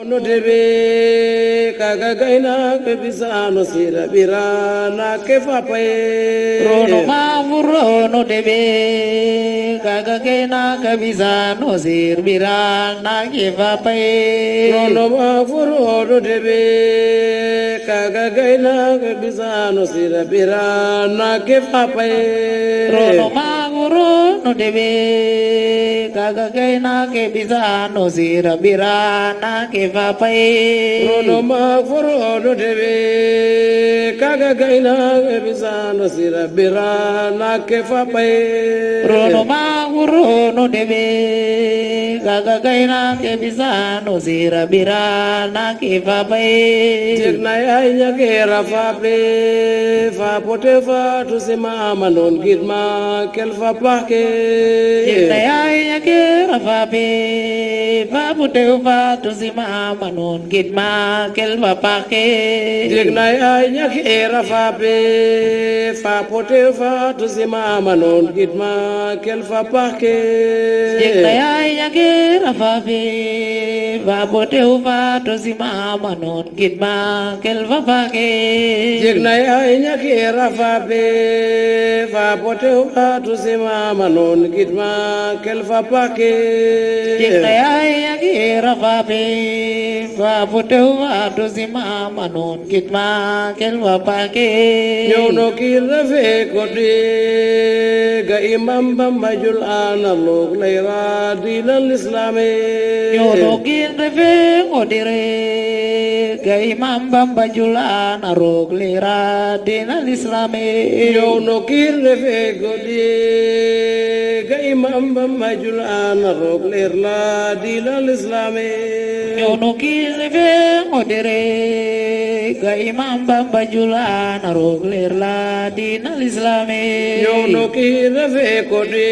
Ono debe kaga gaina ke bisano sira birana ke fapai rono mavuro no debe kaga gaina ke bisano sira birana ke fapai rono mavuro no debe kaga gaina ke bisano sira birana ke fapai rono mavuro no debe kaga gaina ke bisano sira birana ke Vapai rono mavuro no debe kaga gaina bisano sira birana ke vapai rono mavuro no debe kaga gaina bisano sira birana ke vapai jekna yanya ke rafape va poteva tu sema manon gidma kel vapa ke jekna yanya ke rafape va poteva tu sema manon gitma kel vapake dignai anya khera fabe fa poteva tuzima manon gitma kel vapake dignai anya khera fabe fa poteva tuzima manon gitma kel vapake dignai anya khera fabe fa poteva tuzima manon gitma kel vapake dignai anya khera fabe va potewa tuzima manon gitma kelwa pake yono kirave kodi ga imam bamajul analog laira dinal islami yono kirave kodi ga imam bamajul analog laira dinal islami yono kirave kodi ga imam bamajul analog laira dinal islami yono kirve modere ga imam bamba jula narog lerla dinal islami yono kirve kode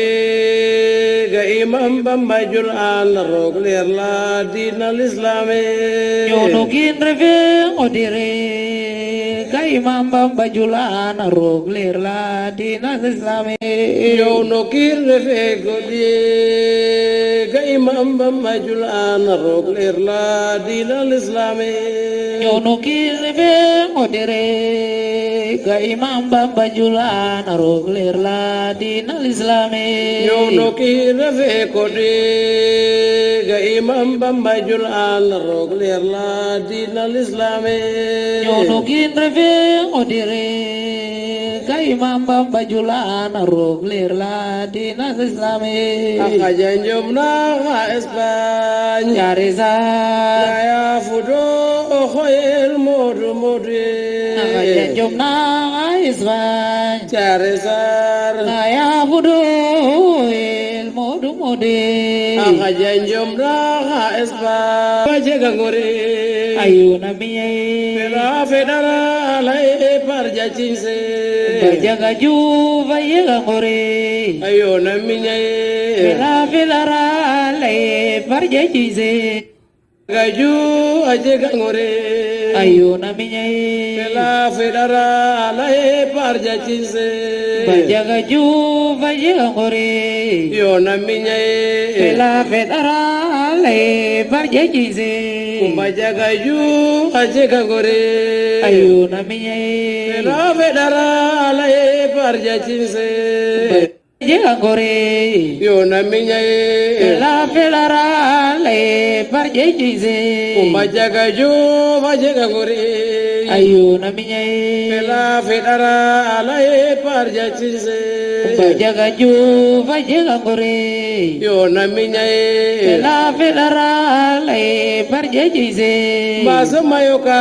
ga imam bamba jula narog lerla dinal islami yono kirve modere ga imam bamba jula narog lerla dinal islami yono kirve kode ga imam bamba jula narog lerla dinal islami yono kirve modere ga imam bamba jula narog lerla dinal islami yono kirve kode ga imam bamba jula narog lerla dinal islami yono kirve modere ga imam bamba jula narog lerla dinal islami akajanjumna ga Espanya reza ya fudo khoyel modu modu jomna iswa charizar ya fudo el modu modu aja jomna iswa baje gangore ayuna miye pela fedara lai parja chinse parja gaju baje gangore ayuna miye pela fedara lai parja chinse Gaju aje gangore ayuna minyai pela fedara lae parja chinse parja gaju vaje gangore yona minyai pela fedara lae parja chinse kumbaja gaju aje gangore ayuna minyai pela fedara lae parja chinse Jega gore yona minyae la felara le parje jize kumbaja gajo bajega gore ayona minyae la felara le parje jize kumbaja gajo bajega gore yona minyae la felara le parje jize masomayoka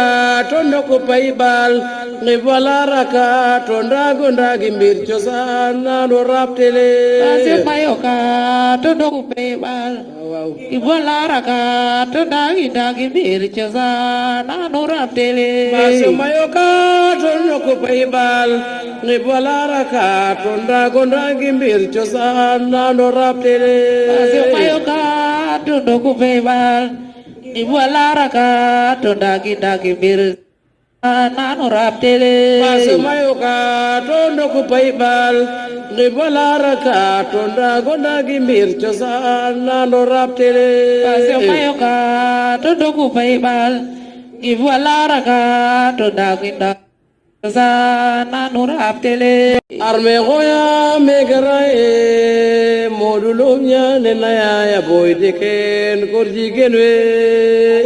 tondo kupaibal ngibalaraka tonda gonda gimbircho sana no rapte Asih payoka todong bebal, ibalaraka todang daging bircesa nanurap tele. Asih payoka todong bebal, ibalaraka todang daging bircesa nanurap tele. Asih payoka todong bebal, ibalaraka todang daging bir Nanu raptele masayo ka tondo ku paybal ngibala raka tonda gonda gimbir chosa nanu raptele masayo ka tondo ku paybal ngibala raka tonda ginda chosa nanu raptele arme goya megrae modulo nya nenaya boy deken korji genwe